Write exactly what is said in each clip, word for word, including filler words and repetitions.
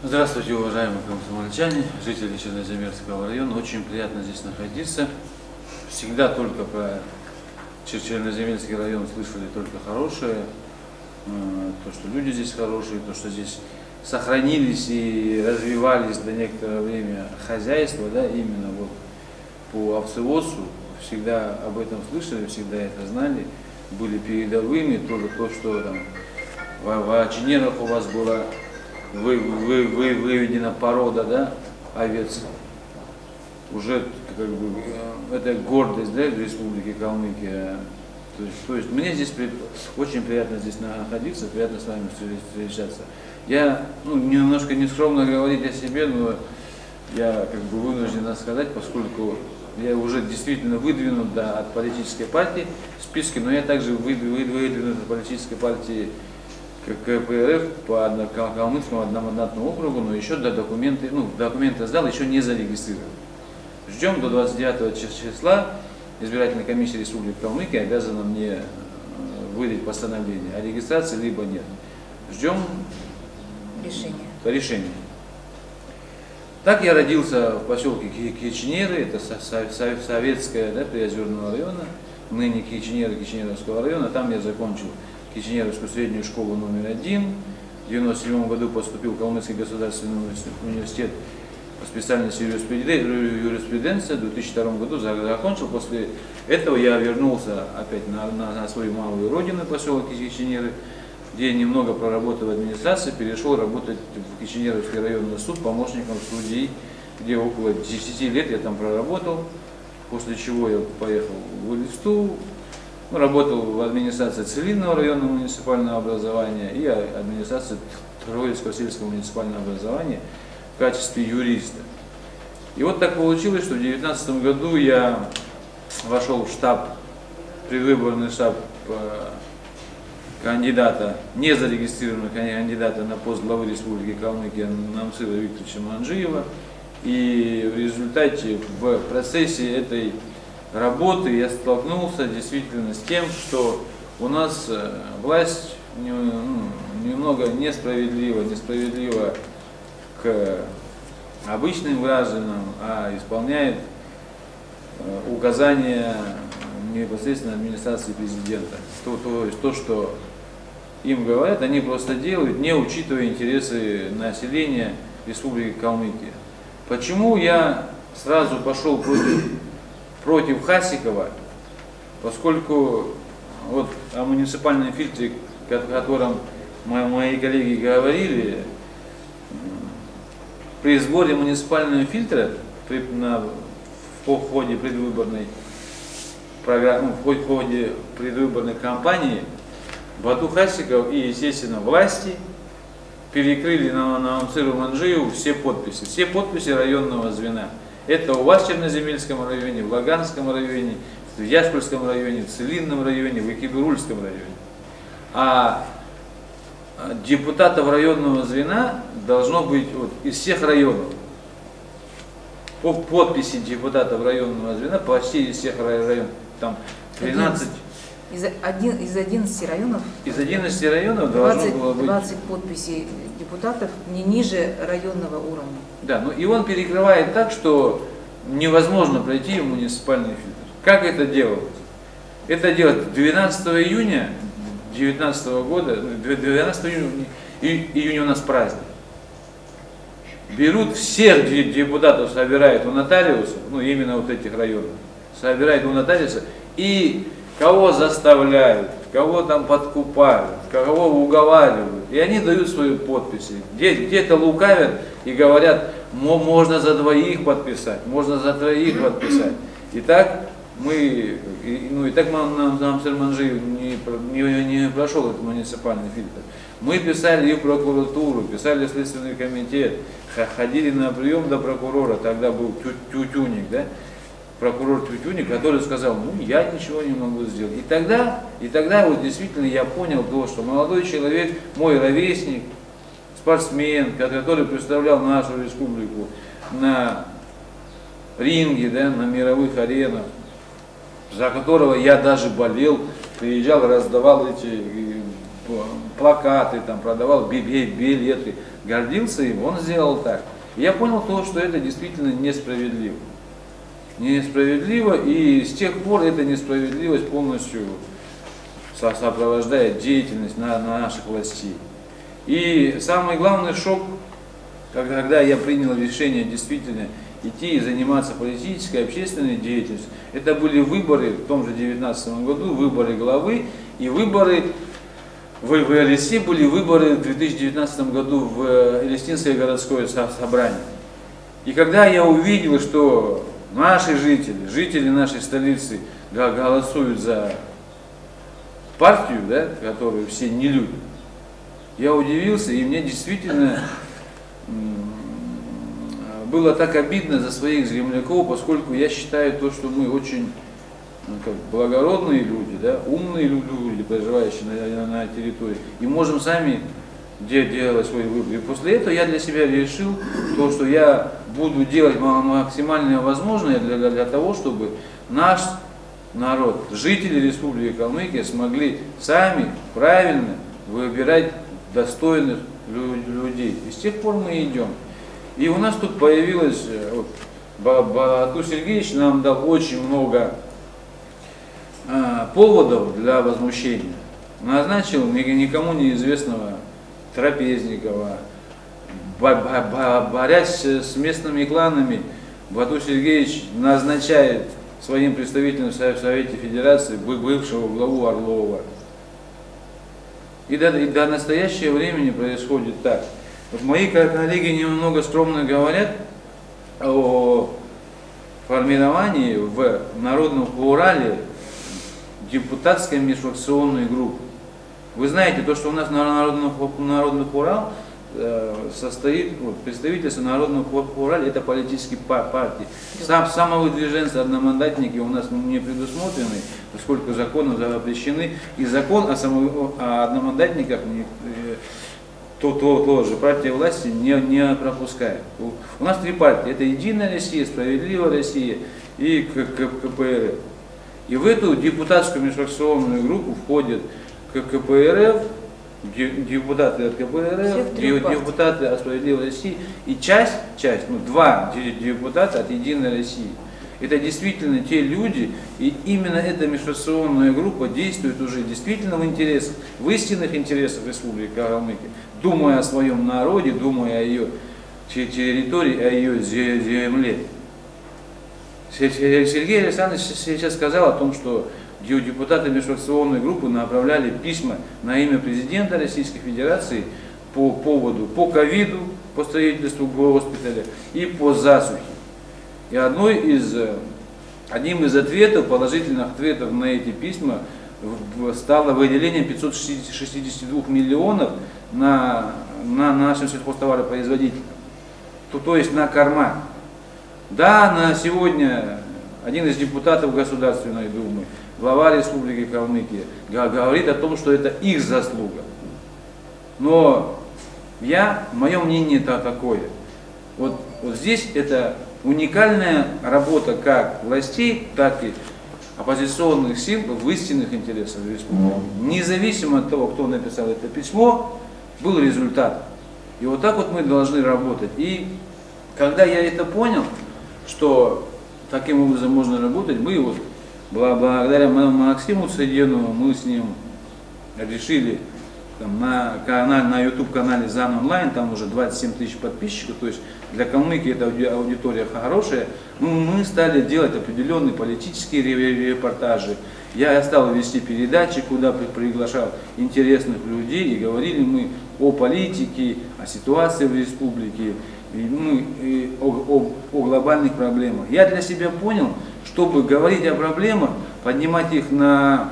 Здравствуйте, уважаемые комсомольчане, жители Черноземельского района. Очень приятно здесь находиться. Всегда только про Черноземельский район слышали только хорошее. То, что люди здесь хорошие, то, что здесь сохранились и развивались до некоторого времени хозяйства, да, именно вот по овцеводству. Всегда об этом слышали, всегда это знали. Были передовыми, тоже то, что там в Киченеровах у вас было. Вы, вы, вы, выведена порода, да, овец, уже как бы это гордость, да, Республики Калмыкия. То есть, то есть мне здесь при, очень приятно здесь находиться, приятно с вами встречаться. Я, ну, немножко нескромно говорить о себе, но я как бы вынужден сказать, поскольку я уже действительно выдвинут, да, от политической партии в списке, но я также выдвинут от политической партии КПРФ по Калмыцкому одномандатному округу, но еще до документы, ну, документы сдал, еще не зарегистрировал. Ждем до двадцать девятого числа. Избирательная комиссия Республики Калмыкия обязана мне выдать постановление о регистрации, либо нет. Ждем решения. Решение. Так я родился в поселке Киченеры, это советская, да, Приозерного района, ныне Киченеры, Кичинеровского района. Там я закончил Киченеровскую среднюю школу номер один. В девяносто седьмом году поступил в Калмыцкий государственный университет по специальности юриспруденция. В две тысячи втором году закончил. После этого я вернулся опять на, на, на свою малую родину, поселок Киченеры, где немного проработал в администрации, перешел работать в Киченеровский районный суд помощником судей, где около десяти лет я там проработал, после чего я поехал в Элисту. Работал в администрации Целинного района муниципального образования и администрации Троицкого сельского муниципального образования в качестве юриста. И вот так получилось, что в две тысячи девятнадцатом году я вошел в штаб, предвыборный штаб кандидата, не зарегистрированного кандидата на пост главы Республики Калмыкия Намцила Викторовича Манджиева. И в результате, в процессе этой работы я столкнулся действительно с тем, что у нас власть немного несправедлива, несправедлива к обычным гражданам, а исполняет указания непосредственно администрации президента. То, то есть то, что им говорят, они просто делают, не учитывая интересы населения Республики Калмыкия. Почему я сразу пошел против против Хасикова, поскольку вот о муниципальном фильтре, о котором мои коллеги говорили, при сборе муниципального фильтра при, на, в ходе предвыборной программы, в ходе предвыборной кампании Бату Хасиков и, естественно, власти перекрыли на, на Намцилу Манджиеву все подписи, все подписи районного звена. Это у вас в Черноземельском районе, в Лаганском районе, в Яшкульском районе, в Целинном районе, в Икибурульском районе. А депутатов районного звена должно быть вот из всех районов. По подписи депутатов районного звена почти из всех районов. Там тринадцать... Из, один, из одиннадцати районов? Из одиннадцати районов двадцать, должно было быть... двадцать подписей. Депутатов не ниже районного уровня. Да, ну и он перекрывает так, что невозможно пройти в муниципальный фильтр. Как это делалось? Это делать двенадцатого июня две тысячи девятнадцатого года, двенадцатого июня, июня у нас праздник. Берут всех депутатов, собирают у нотариуса, ну именно вот этих районов, собирают у нотариуса и кого заставляют, кого там подкупают, кого уговаривают. И они дают свои подписи. Где-то лукавят и говорят, можно за двоих подписать, можно за троих подписать. И так мы, ну и так нам, нам Манджиев не, не, не прошел этот муниципальный фильтр. Мы писали и в прокуратуру, писали в Следственный комитет, ходили на прием до прокурора, тогда был Тютюник, да? Прокурор Кирпюни, который сказал, ну я ничего не могу сделать. И тогда, и тогда вот действительно я понял то, что молодой человек, мой ровесник, спортсмен, который представлял нашу республику на ринге, да, на мировых аренах, за которого я даже болел, приезжал, раздавал эти плакаты, там, продавал билеты, гордился им, он сделал так. Я понял то, что это действительно несправедливо. Несправедливо, и с тех пор эта несправедливость полностью сопровождает деятельность на, на наших властей. И самый главный шок, когда я принял решение действительно идти и заниматься политической, общественной деятельностью, это были выборы в том же две тысячи девятнадцатом году, выборы главы и выборы в Элисте, были выборы в две тысячи девятнадцатом году в Элистинское городское собрание. И когда я увидел, что наши жители, жители нашей столицы голосуют за партию, да, которую все не любят, я удивился, и мне действительно было так обидно за своих земляков, поскольку я считаю то, что мы очень, ну, как, благородные люди, да, умные люди, проживающие на, на территории, и можем сами делать свой выбор. И после этого я для себя решил то, что я буду делать максимально возможное для, для того, чтобы наш народ, жители Республики Калмыкия, смогли сами правильно выбирать достойных людей. И с тех пор мы идем. И у нас тут появилось, вот, Батур Сергеевич нам дал очень много э, поводов для возмущения. Назначил никому неизвестного Трапезникова. Борясь с местными кланами, Батур Сергеевич назначает своим представителем в Совете Федерации бывшего главу Орлова. И до, и до настоящего времени происходит так. Вот мои коллеги немного скромно говорят о формировании в Народном плурале депутатской межфракционной группы. Вы знаете, то, что у нас народный, народный плурал э, состоит, вот, представительство народного плурала, это политические партии. Сам, самовыдвиженцы, одномандатники у нас не предусмотрены, поскольку законы запрещены, и закон о, само, о одномандатниках не... Э, то, то, тоже. Партия власти не, не пропускает. У, у нас три партии. Это Единая Россия, Справедливая Россия и КПРФ. И в эту депутатскую межфракционную группу входят КПРФ, депутаты от КПРФ, депутаты от Справедливой России и часть, часть, ну, два депутата от Единой России. Это действительно те люди, и именно эта межфракционная группа действует уже действительно в интересах, в истинных интересах Республики Калмыкия, думая о своем народе, думая о ее территории, о ее земле. Сергей Александрович сейчас сказал о том, что депутаты межфракционной группы направляли письма на имя президента Российской Федерации по поводу, по ковиду, по строительству госпиталя и по засухе. И одной из, одним из ответов, положительных ответов на эти письма стало выделение пятисот шестидесяти двух миллионов на, на нашим сельхозтоваропроизводителям, то, то есть на корма. Да, на сегодня один из депутатов Государственной Думы, глава Республики Калмыкия, говорит о том, что это их заслуга. Но я, мое мнение это такое. Вот, вот здесь это... уникальная работа как властей, так и оппозиционных сил в истинных интересах республики. Независимо от того, кто написал это письмо, был результат. И вот так вот мы должны работать. И когда я это понял, что таким образом можно работать, мы вот благодаря Максиму Цыденову, мы с ним решили там, на канале, на YouTube-канале «Зан онлайн», там уже двадцать семь тысяч подписчиков, то есть для Калмыкии эта аудитория хорошая. Ну, мы стали делать определенные политические репортажи. Я стал вести передачи, куда приглашал интересных людей, и говорили мы о политике, о ситуации в республике, и, ну, и о, о, о глобальных проблемах. Я для себя понял, чтобы говорить о проблемах, поднимать их на...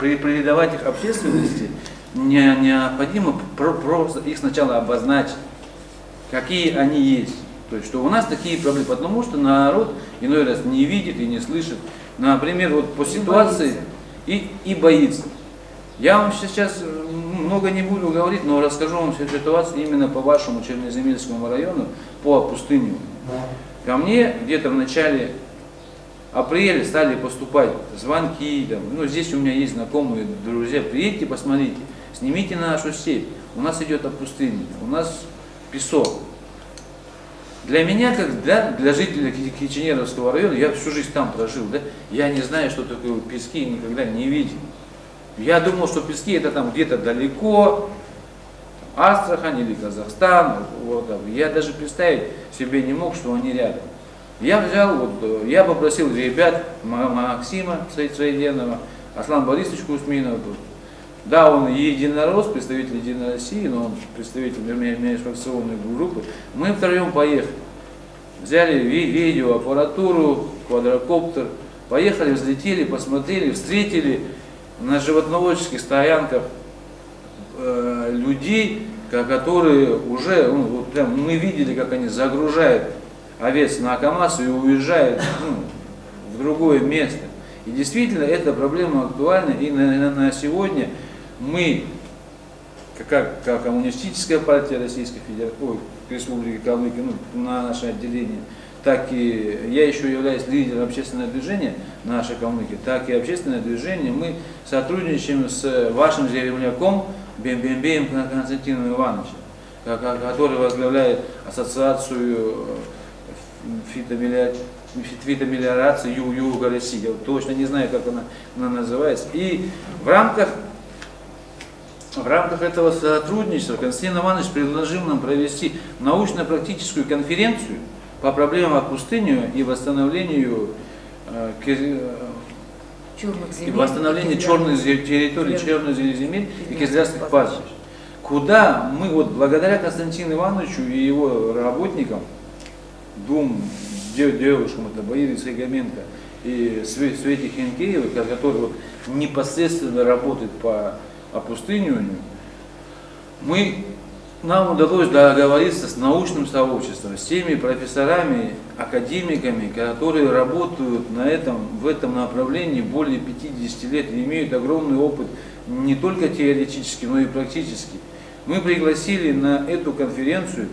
придавать их общественности, не, необходимо просто их сначала обозначить, какие они есть. То есть, что у нас такие проблемы, потому что народ иной раз не видит и не слышит. Например, вот по ситуации и, и боится. Я вам сейчас много не буду говорить, но расскажу вам всю ситуацию именно по вашему Черноземельскому району, по пустыне. Ко мне где-то в начале апреле стали поступать звонки, там, ну здесь у меня есть знакомые, друзья, приедьте, посмотрите, снимите на нашу сеть, у нас идет опустынение, у нас песок. Для меня, как для, для жителя Киченеровского района, я всю жизнь там прожил, да, я не знаю, что такое пески, никогда не видел. Я думал, что пески это там где-то далеко, Астрахань или Казахстан, вот, я даже представить себе не мог, что они рядом. Я взял, вот, я попросил ребят, Максима Сайденова, Аслан Борисович Кузьминов, да, он единорос, представитель Единой России, но он представитель межфракционной группы. Мы втроем поехали. Взяли видеоаппаратуру, квадрокоптер, поехали, взлетели, посмотрели, встретили на животноводческих стоянках э, людей, которые уже, ну, вот прям мы видели, как они загружают овец на КамАЗ и уезжают, ну, в другое место. И действительно, эта проблема актуальна, и на, на, на сегодня мы, как, как Коммунистическая партия Российской Федерации, Республики Калмыкия, ну, на наше отделение, так и я еще являюсь лидером общественного движения нашей Калмыкии, так и общественное движение, мы сотрудничаем с вашим земляком Бембембеем Константином Ивановичем, который возглавляет ассоциацию фитомелиорации Юга России, я точно не знаю, как она, она называется. И в рамках, в рамках этого сотрудничества Константин Иванович предложил нам провести научно-практическую конференцию по проблемам опустынения и восстановлению э, черных земель, и восстановлению и черных территорий, черных земель и кизлярских пастбищ. Куда мы, вот, благодаря Константину Ивановичу и его работникам, двум девушкам, это Баире Сыгаменко и Свете Хенкеевой, которые непосредственно работают по опустыниванию, мы, нам удалось договориться с научным сообществом, с теми профессорами, академиками, которые работают на этом, в этом направлении более пятидесяти лет и имеют огромный опыт не только теоретический, но и практический. Мы пригласили на эту конференцию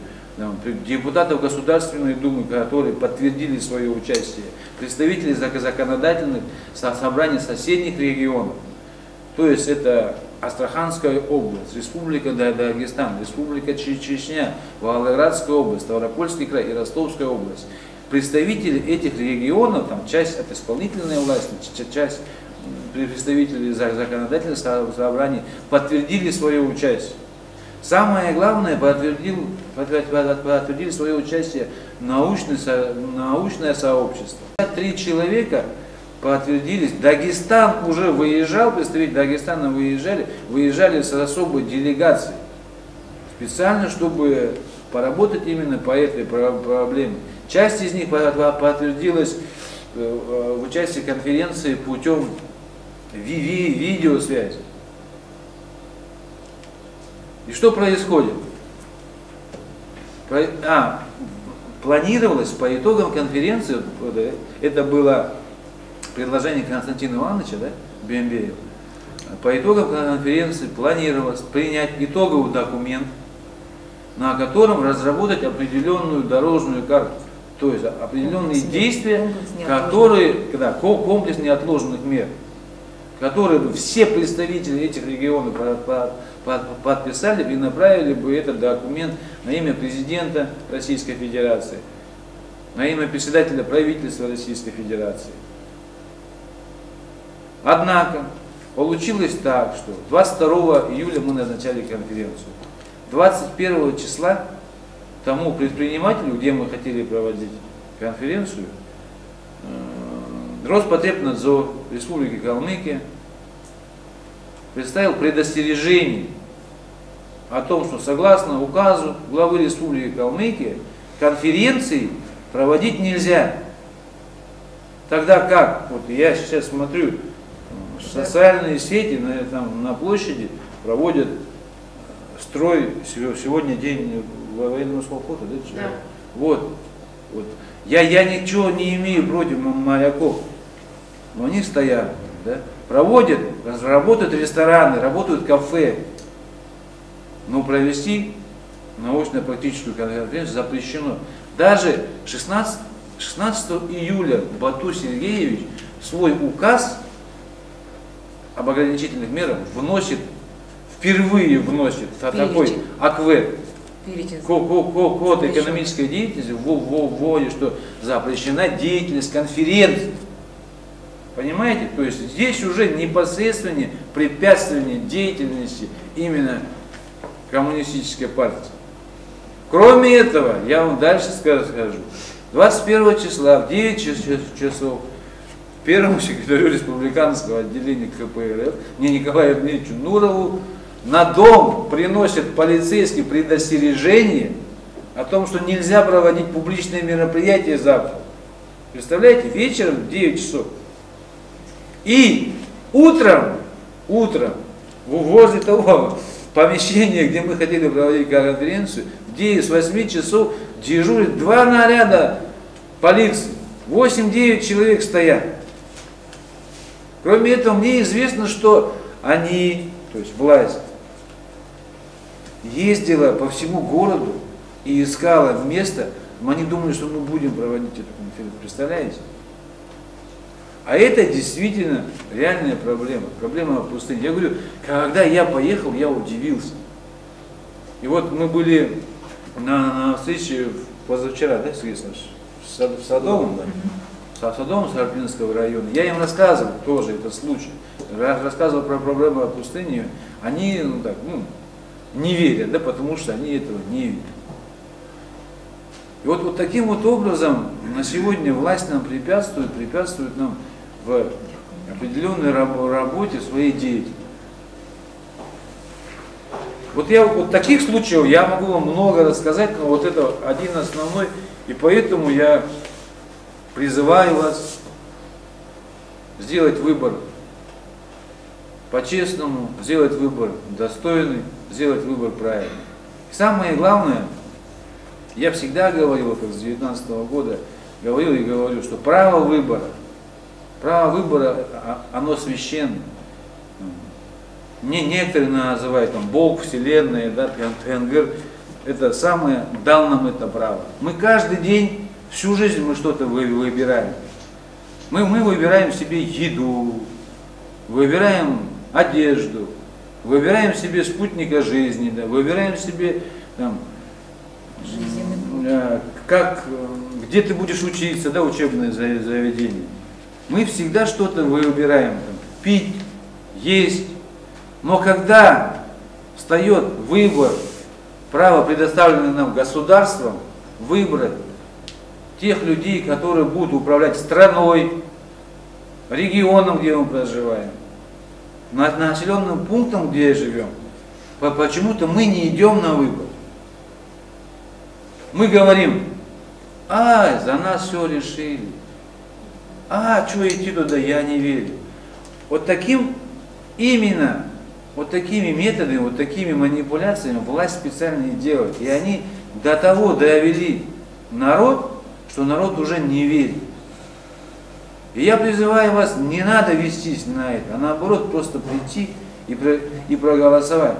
депутатов Государственной Думы, которые подтвердили свое участие, представителей законодательных собраний соседних регионов, то есть это Астраханская область, Республика Дагестан, Республика Чечня, Волгоградская область, Ставропольский край и Ростовская область. Представители этих регионов, там часть от исполнительной власти, часть представителей законодательных собраний подтвердили свое участие. Самое главное, подтвердил, подтвердили свое участие научное, научное сообщество. Три человека подтвердились. Дагестан уже выезжал, представители Дагестана выезжали, выезжали с особой делегацией, специально, чтобы поработать именно по этой проблеме. Часть из них подтвердилась в участии конференции путем видеосвязи. И что происходит? Про... А, планировалось по итогам конференции, это было предложение Константина Ивановича, да, Бембеева, по итогам конференции планировалось принять итоговый документ, на котором разработать определенную дорожную карту, то есть определенные комплекс действия, комплекс которые, да, комплекс неотложенных мер, которые бы все представители этих регионов подписали бы и направили бы этот документ на имя президента Российской Федерации, на имя председателя правительства Российской Федерации. Однако получилось так, что двадцать второго июля мы назначали конференцию. двадцать первого числа тому предпринимателю, где мы хотели проводить конференцию, Роспотребнадзор Республики Калмыкия представил предостережение о том, что согласно указу главы Республики Калмыкия конференции проводить нельзя. Тогда как, вот я сейчас смотрю, социальные сети на, там, на площади проводят строй, сегодня день военного свободы, да? Да. Вот, вот. Я, я ничего не имею против маяков, но они стоят, да? Проводят, работают рестораны, работают кафе, но провести научно-практическую конференцию запрещено. Даже шестнадцать шестнадцатого июля Батур Сергеевич свой указ об ограничительных мерах вносит, впервые вносит а такой АКВ, код экономической деятельности, вводит, что запрещена деятельность конференций. Понимаете? То есть здесь уже непосредственное препятствование деятельности именно коммунистической партии. Кроме этого, я вам дальше скажу, двадцать первого числа в девять часов первому секретарю республиканского отделения КПРФ, мне Николаю Евгеньевичу Нурову, на дом приносят полицейские предостережение о том, что нельзя проводить публичные мероприятия завтра. Представляете, вечером в девять часов. И утром, утром, возле того помещения, где мы хотели проводить конференцию, где с восьми часов дежурят два наряда полиции. восемь-девять человек стоят. Кроме этого, мне известно, что они, то есть власть, ездила по всему городу и искала место. Они думали, что мы будем проводить эту конференцию. Представляете? А это действительно реальная проблема. Проблема пустыни. Я говорю, когда я поехал, я удивился. И вот мы были на, на встрече позавчера, да, известно, в Садовом, да, в Садовом Сарпинского района. Я им рассказывал тоже этот случай. Рассказывал про проблему о пустыне. Они, ну так, ну, не верят, да, потому что они этого не видят. И вот, вот таким вот образом на сегодня власть нам препятствует, препятствует нам в определенной работе, в своей деятельности. Вот я вот таких случаев я могу вам много рассказать, но вот это один основной, и поэтому я призываю вас сделать выбор по-честному, сделать выбор достойный, сделать выбор правильный. И самое главное, я всегда говорил, как с две тысячи девятнадцатого года, говорил и говорю, что право выбора, право выбора, оно священно. Не, некоторые называют там Бог, Вселенная, да, Тенгер, это самое, дал нам это право. Мы каждый день, всю жизнь мы что-то выбираем. Мы, мы выбираем себе еду, выбираем одежду, выбираем себе спутника жизни, да, выбираем себе там, как, где ты будешь учиться, да, учебное заведение. Мы всегда что-то выбираем, там, пить, есть. Но когда встает выбор, право, предоставленное нам государством, выбрать тех людей, которые будут управлять страной, регионом, где мы проживаем, над населенным пунктом, где живем, почему-то мы не идем на выбор. Мы говорим, а, за нас все решили. А, что идти туда, я не верю. Вот таким, именно вот такими методами, вот такими манипуляциями власть специально и делает. И они до того довели народ, что народ уже не верит. И я призываю вас, не надо вестись на это, а наоборот просто прийти и, про, и проголосовать.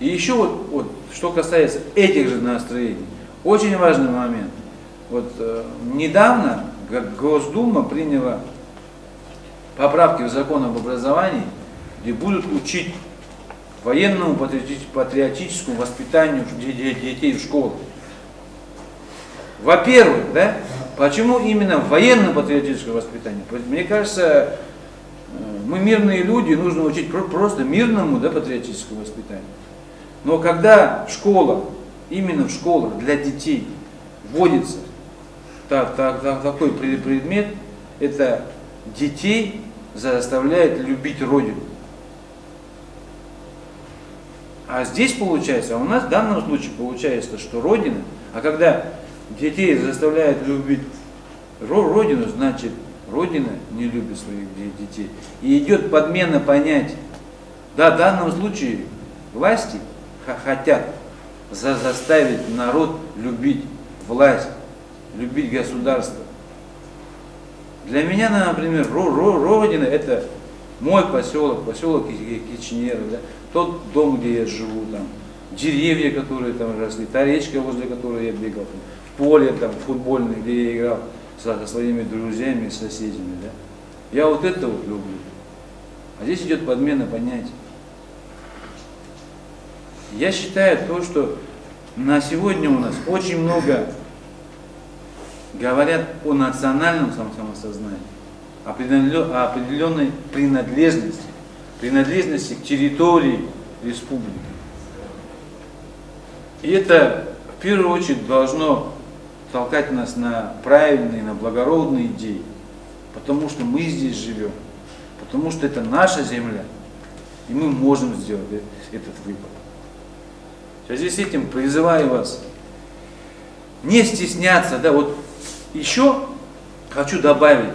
И еще вот, вот, что касается этих же настроений, очень важный момент. Вот э, недавно Госдума приняла поправки в закон об образовании, где будут учить военному патриотическому воспитанию детей в школах. Во-первых, да, почему именно военно-патриотическое воспитание? Мне кажется, мы мирные люди, нужно учить просто мирному, да, патриотическому воспитанию. Но когда в школах, именно в школах для детей вводится так, так, так, такой предмет, это детей заставляет любить Родину. А здесь получается, а у нас в данном случае получается, что Родина, а когда детей заставляют любить Родину, значит Родина не любит своих детей. И идет подмена понятий. Да, в данном случае власти хотят заставить народ любить власть, любить государство. Для меня, например, Родина – это мой поселок, поселок Киченеров, да, тот дом, где я живу, там, деревья, которые там росли, та речка, возле которой я бегал, поле там футбольное, где я играл со своими друзьями и соседями. Да? Я вот это вот люблю. А здесь идет подмена понятий. Я считаю то, что на сегодня у нас очень много говорят о национальном самосознании, о определенной принадлежности, принадлежности к территории республики. И это в первую очередь должно толкать нас на правильные, на благородные идеи, потому что мы здесь живем, потому что это наша земля, и мы можем сделать этот выбор. В связи с этим призываю вас не стесняться. Да, вот еще хочу добавить,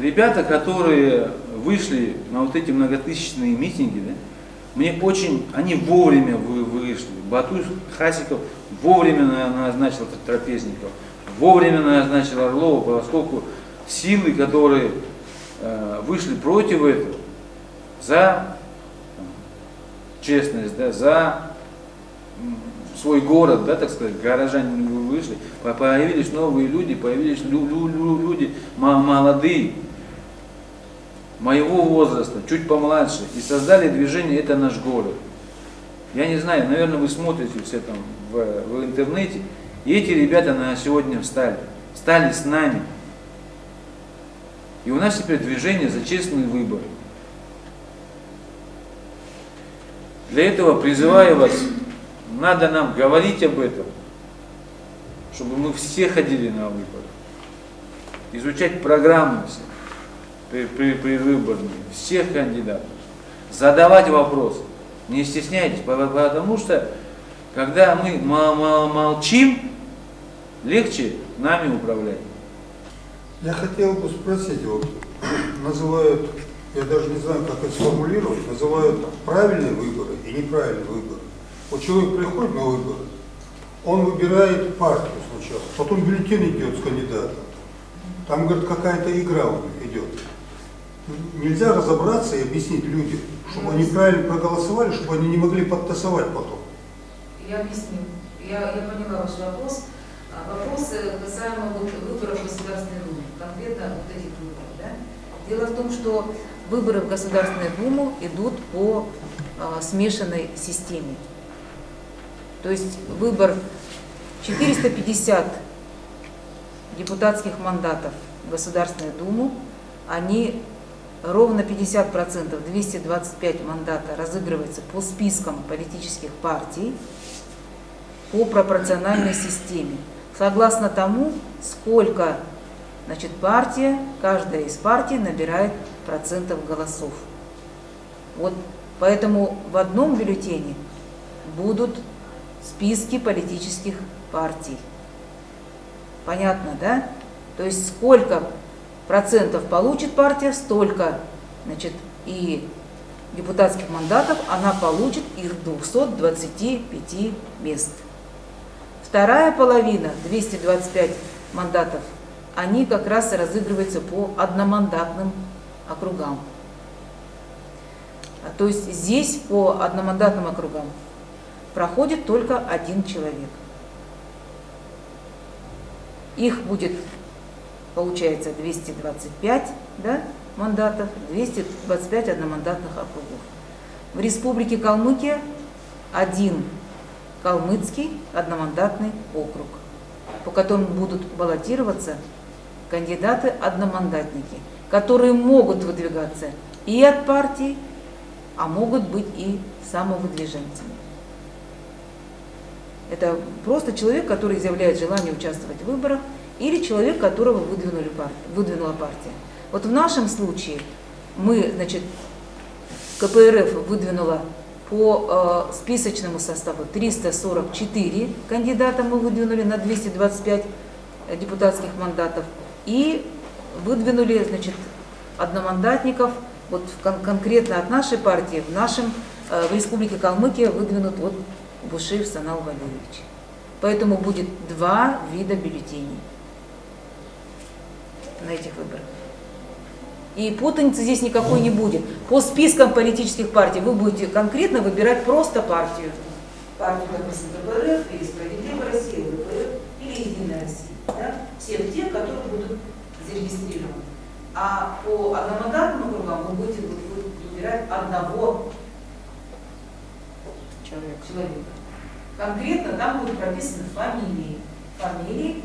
ребята, которые вышли на вот эти многотысячные митинги, да, мне очень, они вовремя вышли. Бату Хасиков вовремя назначил Трапезников, вовремя назначил Орлова, поскольку силы, которые э, вышли против этого, за там, честность, да, за свой город, да, так сказать, горожане вышли, появились новые люди, появились лю лю лю люди молодые, моего возраста, чуть помладше, и создали движение «Это наш город». Я не знаю, наверное, вы смотрите все там в, в интернете, и эти ребята на сегодня встали, встали с нами. И у нас теперь движение за честные выборы. Для этого призываю вас, надо нам говорить об этом, чтобы мы все ходили на выборы, изучать программы все, предвыборные, всех кандидатов, задавать вопросы, не стесняйтесь, потому что, когда мы молчим, легче нами управлять. Я хотел бы спросить, вот называют, я даже не знаю, как это сформулировать, называют правильные выборы и неправильные выборы. Вот человек приходит на выборы, он выбирает партию сначала, потом бюллетень идет с кандидатом. Там, говорит, какая-то игра у них идет. Нельзя разобраться и объяснить людям, чтобы они правильно проголосовали, чтобы они не могли подтасовать потом. Я объясню. Я, я поняла ваш вопрос. Вопросы касаемо выборов в Государственной Думы, конкретно вот этих выборов. Да? Дело в том, что выборы в Государственную Думу идут по а, смешанной системе. То есть выбор четырёхсот пятидесяти депутатских мандатов в Государственную Думу, они ровно пятьдесят процентов, двести двадцать пять мандатов разыгрываются по спискам политических партий по пропорциональной системе. Согласно тому, сколько, значит, партия, каждая из партий набирает процентов голосов. Вот поэтому в одном бюллетене будут списки политических партий. Понятно, да? То есть сколько процентов получит партия, столько, значит, и депутатских мандатов она получит из двухсот двадцати пяти мест. Вторая половина, двести двадцать пять мандатов, они как раз разыгрываются по одномандатным округам. То есть здесь по одномандатным округам проходит только один человек. Их будет, получается, двести двадцать пять, да, мандатов, двести двадцать пять одномандатных округов. В Республике Калмыкия один калмыцкий одномандатный округ, по которому будут баллотироваться кандидаты-одномандатники, которые могут выдвигаться и от партии, а могут быть и самовыдвиженцами. Это просто человек, который изъявляет желание участвовать в выборах, или человек, которого выдвинули парти... выдвинула партия. Вот в нашем случае мы, значит, КПРФ выдвинула по э, списочному составу триста сорок четыре кандидата, мы выдвинули на двести двадцать пять депутатских мандатов, и выдвинули, значит, одномандатников. Вот кон конкретно от нашей партии в нашем э, в Республике Калмыкия выдвинут вот Убушиев Санал Валерьевич. Поэтому будет два вида бюллетеней на этих выборах. И путаницы здесь никакой не будет. По спискам политических партий вы будете конкретно выбирать просто партию. партии, допустим, КПРФ, или Справедливая Россия, ЛДПР, или Единая Россия. Да? Всех тех, которые будут зарегистрированы. А по одномандатным округам вы будете выбирать одного человека. человека. Конкретно там будут прописаны фамилии. Фамилии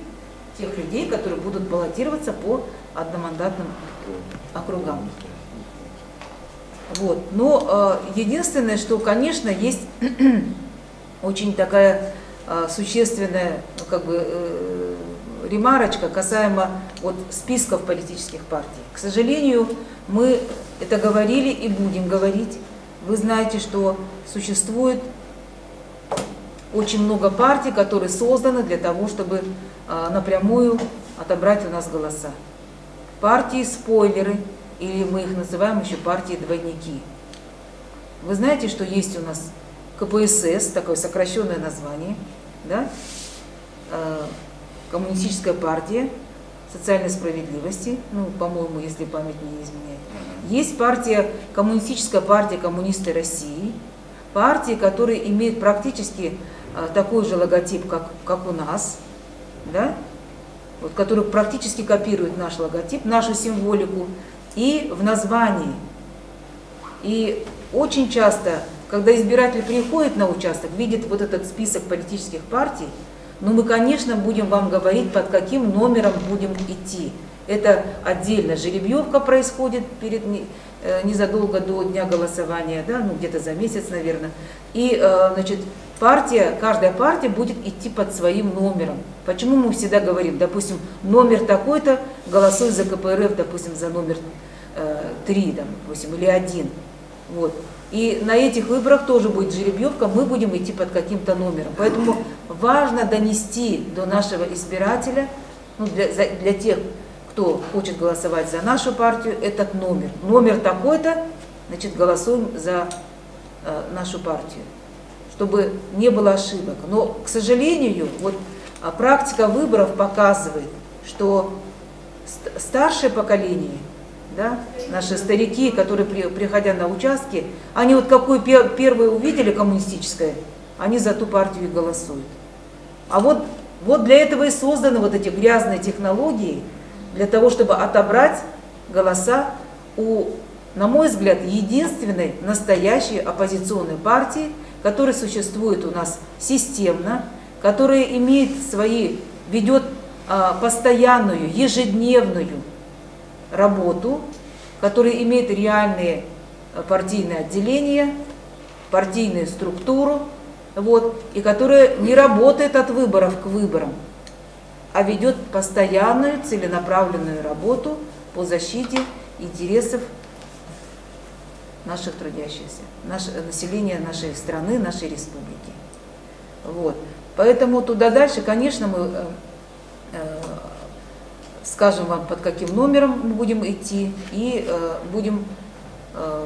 тех людей, которые будут баллотироваться по одномандатным округам. Вот. Но э, единственное, что, конечно, есть очень такая э, существенная как бы, э, ремарочка касаемо вот, списков политических партий. К сожалению, мы это говорили и будем говорить. Вы знаете, что существует очень много партий, которые созданы для того, чтобы э, напрямую отобрать у нас голоса. Партии-спойлеры, или мы их называем еще партии-двойники. Вы знаете, что есть у нас КПСС, такое сокращенное название, да? э, Коммунистическая партия социальной справедливости, ну, по-моему, если память не изменяет. Есть партия, Коммунистическая партия Коммунисты России, партии, которые имеют практически э, такой же логотип, как, как у нас, да? Вот, который практически копирует наш логотип, нашу символику и в названии. И очень часто, когда избиратель приходит на участок, видит вот этот список политических партий, ну мы, конечно, будем вам говорить, под каким номером будем идти. Это отдельно жеребьевка происходит перед, незадолго до дня голосования, да, ну где-то за месяц, наверное. И, значит, партия, каждая партия будет идти под своим номером. Почему мы всегда говорим, допустим, номер такой-то, голосуй за КПРФ, допустим, за номер три, там, допустим, или один. Вот. И на этих выборах тоже будет жеребьевка, мы будем идти под каким-то номером. Поэтому важно донести до нашего избирателя, ну, для, для тех, кто хочет голосовать за нашу партию, этот номер. Номер такой-то, значит, голосуем за э, нашу партию, чтобы не было ошибок. Но, к сожалению, вот практика выборов показывает, что ст- старшее поколение, да, наши старики, которые, при, приходя на участки, они вот какую пер- первую увидели коммунистическое, они за ту партию и голосуют. А вот, вот для этого и созданы вот эти грязные технологии, для того, чтобы отобрать голоса у, на мой взгляд, единственной настоящей оппозиционной партии, которая существует у нас системно, которая имеет свои, ведет а, постоянную, ежедневную работу, которая имеет реальные партийные отделения, партийную структуру, вот, и которая не работает от выборов к выборам, а ведет постоянную целенаправленную работу по защите интересов наших трудящихся, нашего населения нашей страны, нашей республики. Вот. Поэтому туда дальше, конечно, мы э, э, скажем вам, под каким номером мы будем идти, и э, будем э,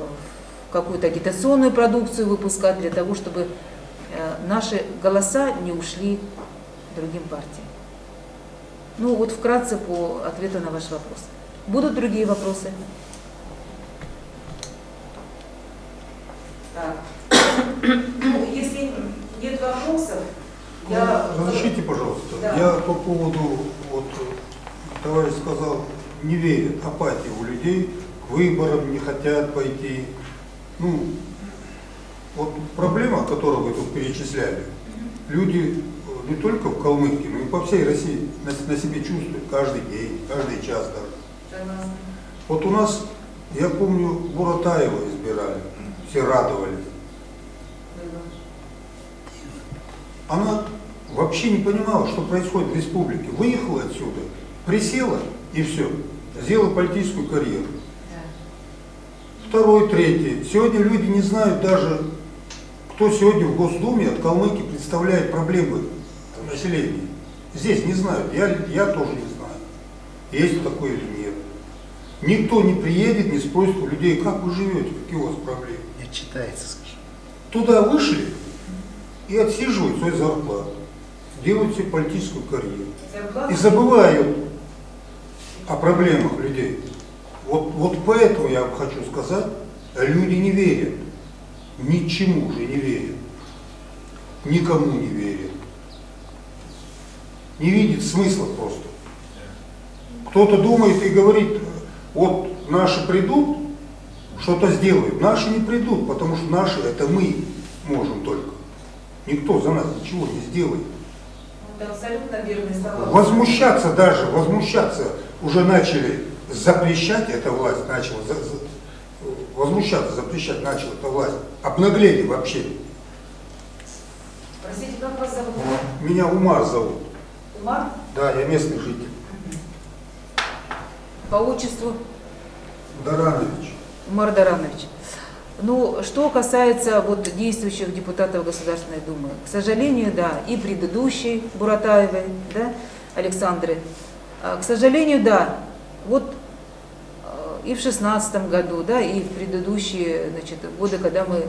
какую-то агитационную продукцию выпускать для того, чтобы э, наши голоса не ушли другим партиям. Ну вот вкратце по ответу на ваш вопрос. Будут другие вопросы? Так. Ну, если нет вопросов, ну, я... Разрешите, пожалуйста. Да. Я по поводу, вот, товарищ сказал, не верят, апатия у людей, к выборам не хотят пойти. Ну, вот проблема, которую вы тут перечисляли, люди... не только в Калмыкии, но и по всей России на, на себе чувствуют каждый день, каждый час даже. Вот у нас, я помню, Буратаева избирали, все радовались. Она вообще не понимала, что происходит в республике. Выехала отсюда, присела и все, сделала политическую карьеру. Второй, третий. Сегодня люди не знают даже, кто сегодня в Госдуме от Калмыкии представляет проблемы населения. Здесь не знают, я, я тоже не знаю, есть такое или нет. Никто не приедет, не спросит у людей, как вы живете, какие у вас проблемы. Не читается, скажем. Туда вышли и отсиживают свою зарплату, делают себе политическую карьеру. Зарплата? И забывают о проблемах людей. Вот, вот поэтому я вам хочу сказать, люди не верят, ничему же не верят. никому не верит. Не видит смысла просто. Кто-то думает и говорит, вот наши придут, что-то сделают. Наши не придут, потому что наши — это мы можем только. Никто за нас ничего не сделает. Это абсолютно верные слова. Возмущаться даже, возмущаться уже начали, запрещать эта власть, начала за, за, возмущаться, запрещать начала эта власть. Обнаглели вообще. Простите, как вас зовут? Меня Умар зовут. Умар? Да, я местный житель. По отчеству? Даранович. Умар Даранович. Ну, что касается вот действующих депутатов Государственной Думы, к сожалению, да, и предыдущей Буратаевой, да, Александры, к сожалению, да, вот и в шестнадцатом году, да, и в предыдущие, значит, годы, когда мы,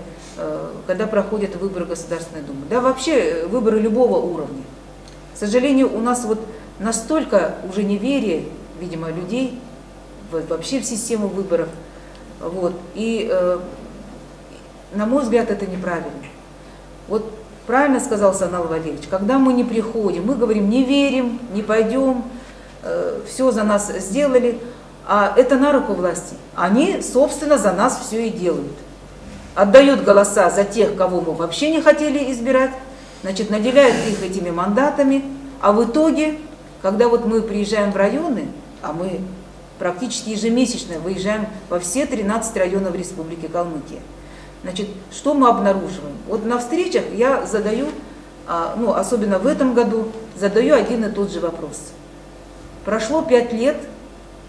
когда проходят выборы Государственной Думы, да, вообще выборы любого уровня. К сожалению, у нас вот настолько уже неверие, видимо, людей вообще в систему выборов, вот, и... На мой взгляд, это неправильно. Вот правильно сказал Санал Валерьевич, когда мы не приходим, мы говорим, не верим, не пойдем, э, все за нас сделали, а это на руку власти. Они, собственно, за нас все и делают. Отдают голоса за тех, кого мы вообще не хотели избирать, значит, наделяют их этими мандатами, а в итоге, когда вот мы приезжаем в районы, а мы практически ежемесячно выезжаем во все тринадцать районов Республики Калмыкия, значит, что мы обнаруживаем? Вот на встречах я задаю, ну, особенно в этом году, задаю один и тот же вопрос. Прошло пять лет,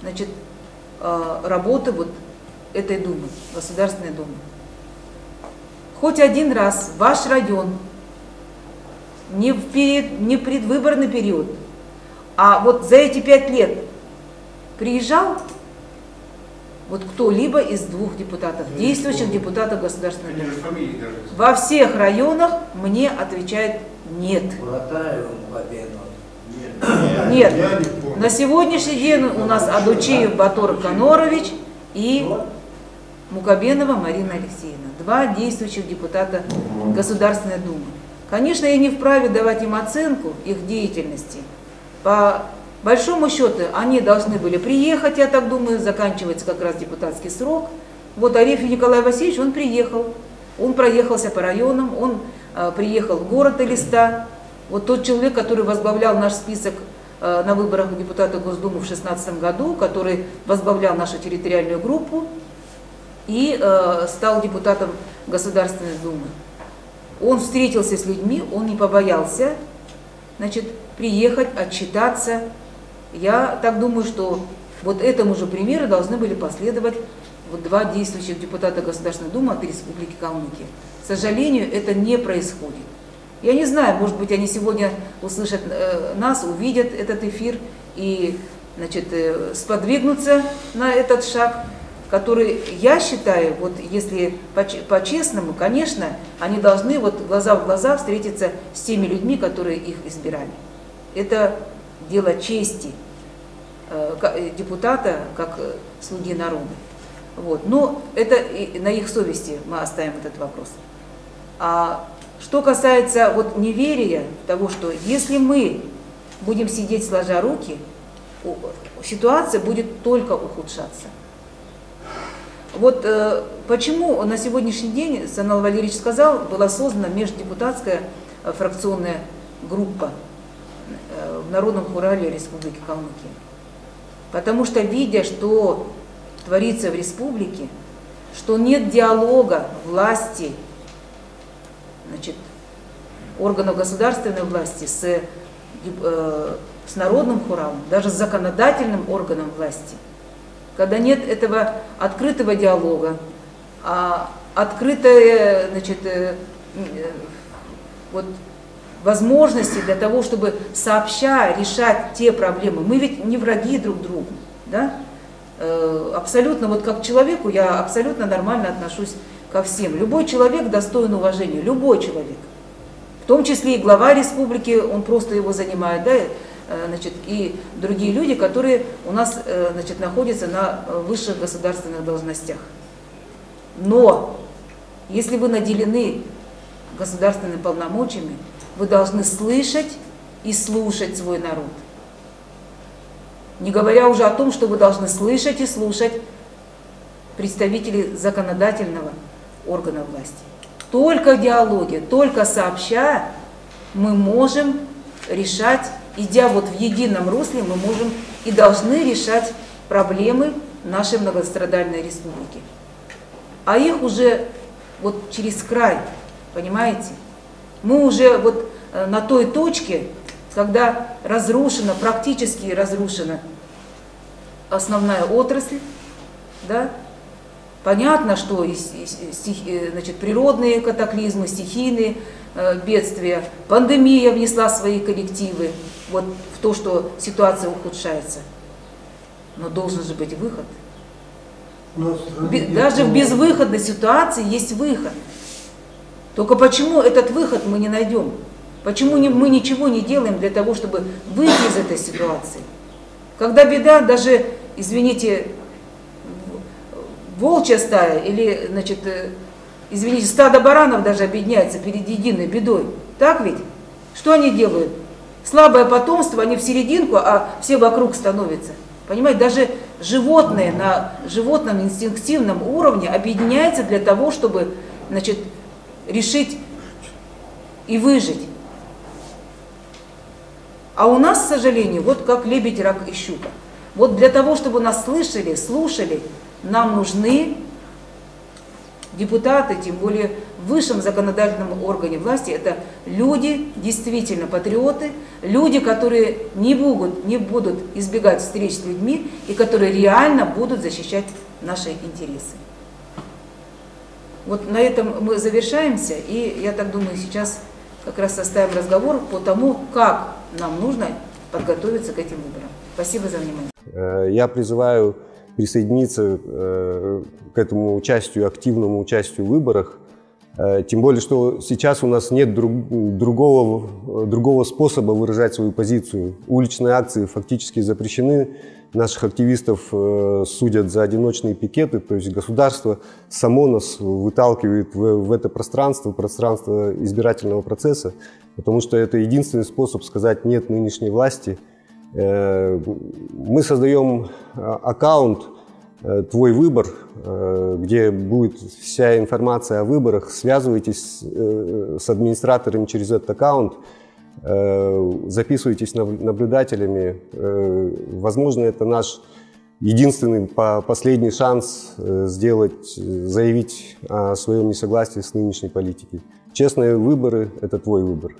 значит, работы вот этой Думы, Государственной Думы. Хоть один раз ваш район, не в перед, не предвыборный период, а вот за эти пять лет приезжал вот кто-либо из двух депутатов, ну, действующих ну, депутатов Государственной Думы. Во всех районах мне отвечает нет. Нет. На сегодняшний день у нас Адучиев Батур Конорович и Мукабенова Марина Алексеевна. Два действующих депутата Государственной Думы. Конечно, я не вправе давать им оценку их деятельности. По большому счету, они должны были приехать, я так думаю, заканчивается как раз депутатский срок. Вот Арефий Николай Васильевич, он приехал, он проехался по районам, он э, приехал в город Элиста. Вот тот человек, который возглавлял наш список э, на выборах депутата Госдумы в шестнадцатом году, который возглавлял нашу территориальную группу и э, стал депутатом Государственной Думы. Он встретился с людьми, он не побоялся, значит, приехать, отчитаться. Я так думаю, что вот этому же примеру должны были последовать вот два действующих депутата Государственной Думы от Республики Калмыкия. К сожалению, это не происходит. Я не знаю, может быть, они сегодня услышат э, нас, увидят этот эфир и, значит, э, сподвигнутся на этот шаг, который, я считаю, вот если по-честному, конечно, они должны вот глаза в глаза встретиться с теми людьми, которые их избирали. Это дело чести депутата, как слуги народа. Вот. Но это на их совести мы оставим этот вопрос. А что касается вот неверия, того, что если мы будем сидеть сложа руки, ситуация будет только ухудшаться. Вот почему на сегодняшний день, Санал Валерьевич сказал, была создана междепутатская фракционная группа в Народном Хурале Республики Калмыкия. Потому что, видя, что творится в республике, что нет диалога власти, значит, органов государственной власти с, э, с Народным Хуралом, даже с законодательным органом власти, когда нет этого открытого диалога, а открытая, значит, э, э, вот... возможности для того, чтобы сообща решать те проблемы. Мы ведь не враги друг другу, да? Э, абсолютно, вот как человеку, я абсолютно нормально отношусь ко всем. Любой человек достоин уважения, любой человек. В том числе и глава республики, он просто его занимает, да? э, значит, и другие люди, которые у нас э, значит, находятся на высших государственных должностях. Но если вы наделены государственными полномочиями, вы должны слышать и слушать свой народ. Не говоря уже о том, что вы должны слышать и слушать представителей законодательного органа власти. Только в диалоге, только сообща мы можем решать, идя вот в едином русле, мы можем и должны решать проблемы нашей многострадальной республики. А их уже вот через край, понимаете? Мы уже вот на той точке, когда разрушена, практически разрушена основная отрасль, да? Понятно, что и, и, значит, природные катаклизмы, стихийные э, бедствия, пандемия внесла свои коррективы вот, в то, что ситуация ухудшается. Но должен же быть выход. Даже в безвыходной ситуации есть выход. Только почему этот выход мы не найдем? Почему не, мы ничего не делаем для того, чтобы выйти из этой ситуации? Когда беда, даже, извините, волчья стая или, значит, извините, стадо баранов даже объединяется перед единой бедой. Так ведь? Что они делают? Слабое потомство, они в серединку, а все вокруг становятся. Понимаете, даже животные на животном инстинктивном уровне объединяются для того, чтобы, значит, решить и выжить. А у нас, к сожалению, вот как лебедь, рак и щука. Вот для того, чтобы нас слышали, слушали, нам нужны депутаты, тем более в высшем законодательном органе власти. Это люди, действительно патриоты, люди, которые не будут, не будут избегать встреч с людьми и которые реально будут защищать наши интересы. Вот на этом мы завершаемся, и я так думаю, сейчас как раз составим разговор по тому, как нам нужно подготовиться к этим выборам. Спасибо за внимание. Я призываю присоединиться э, к этому участию, активному участию в выборах. Э, тем более, что сейчас у нас нет друг, другого, другого способа выражать свою позицию. Уличные акции фактически запрещены. Наших активистов э, судят за одиночные пикеты. То есть государство само нас выталкивает в, в это пространство, пространство избирательного процесса. Потому что это единственный способ сказать «нет» нынешней власти. Мы создаем аккаунт «Твой выбор», где будет вся информация о выборах. Связывайтесь с администраторами через этот аккаунт, записывайтесь наблюдателями. Возможно, это наш единственный, последний шанс сделать, заявить о своем несогласии с нынешней политикой. Честные выборы – это твой выбор.